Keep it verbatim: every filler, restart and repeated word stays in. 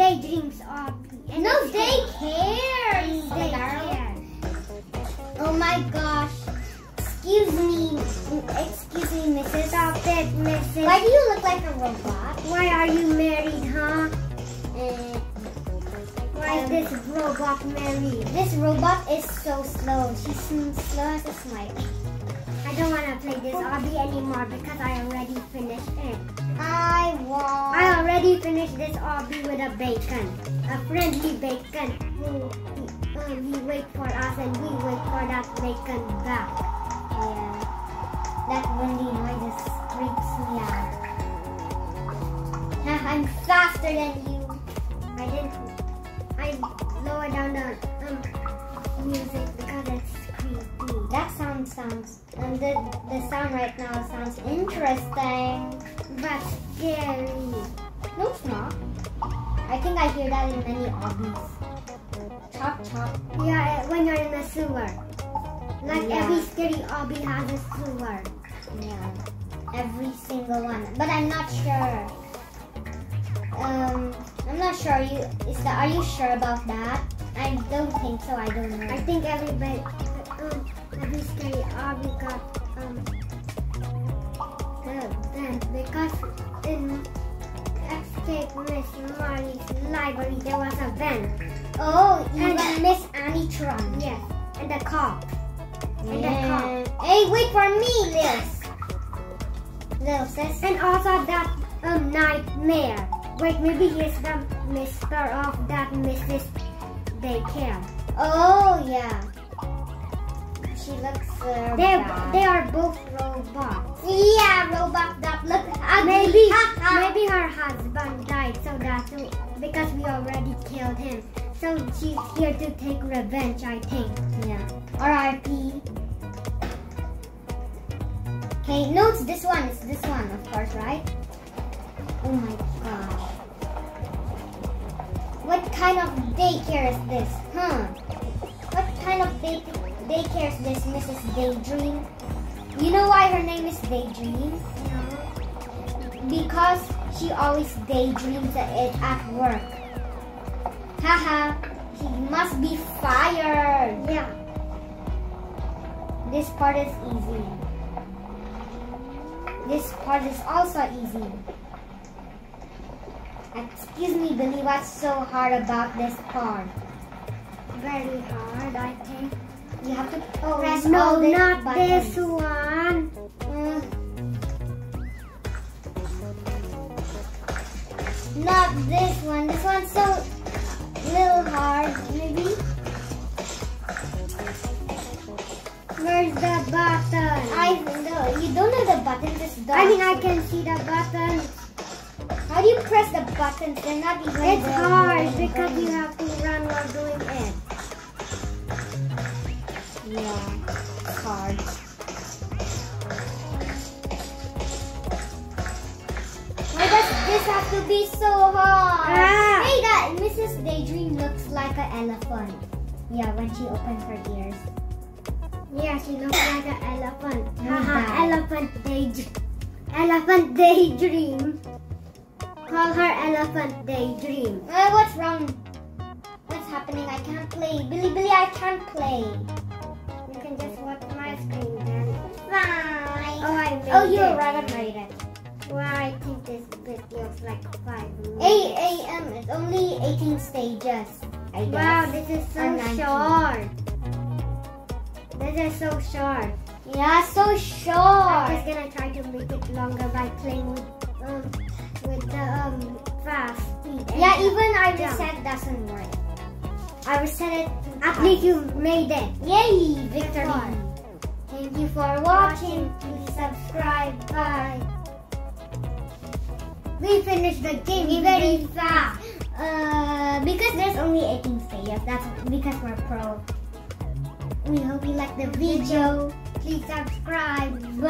Daydreams are. And no, they care. They care. Oh my gosh. Excuse me. Excuse me, Missus Optic, Missus Why do you look like a robot? Why are you married, huh? Uh, Why um, is this robot married? This robot is so slow. She's slow as a snipe. I don't want to play this obby anymore because I already finished it. I want. I already finished this obby with a bacon. A friendly bacon. We, we, we wait for us and we wait for that bacon back. Yeah. That windy noise just freaks me out. I'm faster than you. I didn't. I lower down the um, music because it's creepy. That sound sounds. Um, the the sound right now sounds interesting, but scary. No, it's not. I think I hear that in many obbies. Chop chop. Yeah, when you're in a sewer. Like yeah. Every scary obby has a sewer. Yeah. Every single one. But I'm not sure. Um, I'm not sure. Are you, is that, are you sure about that? I don't think so. I don't know. I think everybody, um, every scary obby got um, them because in Escape Miss Marley's library there was a van. Oh, and even Miss Annie Tron. Yes, and the cop. Yeah. And the cop. Hey, wait for me, Lil. Lil sis. And also that um nightmare. Wait, maybe he's the mister of that Missus Daycare. Oh, yeah. She looks uh, they, they are both robots. Yeah, robots that look ugly. Maybe, maybe her husband died, so that's because we already killed him. So she's here to take revenge, I think. Yeah. R I P Okay, no, it's this one. It's this one, of course, right? Oh my gosh. What kind of daycare is this, huh? What kind of day daycare is this, Missus Daydream? You know why her name is Daydream? No. Because she always daydreams at it at work. Haha, she must be fired. Yeah. This part is easy. This part is also easy. Excuse me, Billie, what's so hard about this part? Very hard, I think. You have to press no, all this not buttons. This one. Mm. Not this one. This one's so little hard, maybe. Where's the button? I know. You don't know the button. Just I mean, I can see the button. How do you press the buttons? They're not even It's there. hard because you have to run while doing it. Yeah, it's hard. Why does this have to be so hard? Ah. Hey, that Missus Daydream looks like an elephant. Yeah, when she opens her ears. Yeah, she looks like an elephant. Haha, elephant daydream. Elephant daydream. Call her Elephant Daydream. Uh, what's wrong? What's happening? I can't play. Billie, Billie, I can't play. You can just watch my screen then. Bye. Oh, I made Oh, you it. already made it. Well, I think this video's like five minutes. eight A M It's only eighteen stages, I guess. Wow, this is so short. This is so short. Yeah, so short. I'm just gonna try to make it longer by playing with um. With the um, fast speed. Yeah, even I reset jump. doesn't work. I reset it. At least you made it. Yay! Victory. Thank you for watching. Please subscribe. Bye. We finished the game very fast. Uh, because there's only eighteen stages. That's because we're pro. We hope you like the video. Please subscribe. Bye.